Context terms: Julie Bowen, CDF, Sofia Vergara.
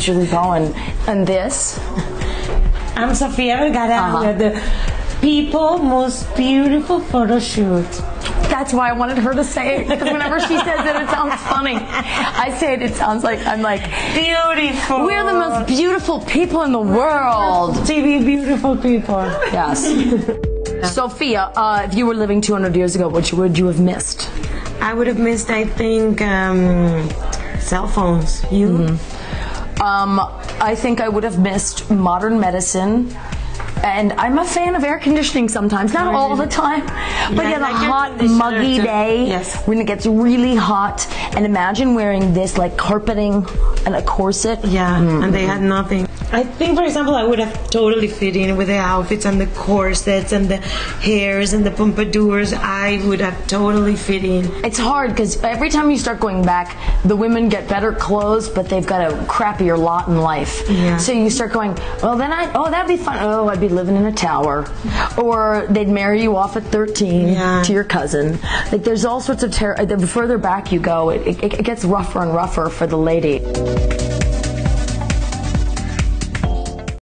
Julie Bowen. And this? I'm Sofia Vergara. The people most beautiful photo shoot. That's why I wanted her to say it, because whenever she says it, it sounds funny. I say it, it sounds like I'm like beautiful. We're the most beautiful people in the world. TV beautiful people. Yes. Sofia, if you were living 200 years ago, what would you have missed? I would have missed, I think, cell phones. You? Mm-hmm. I think I would have missed modern medicine. And I'm a fan of air conditioning sometimes, not all the time, but yeah, on a hot, muggy day, yes, when it gets really hot, and imagine wearing this, like carpeting and a corset. Yeah, and they had nothing. I think, for example, I would have totally fit in with the outfits and the corsets and the hairs and the pompadours. I would have totally fit in. It's hard, because every time you start going back, the women get better clothes, but they've got a crappier lot in life. Yeah. So you start going, well, then oh, that'd be fun. Oh, I'd be living in a tower. Or they'd marry you off at 13 to your cousin. Like, there's all sorts of the further back you go, it gets rougher and rougher for the lady.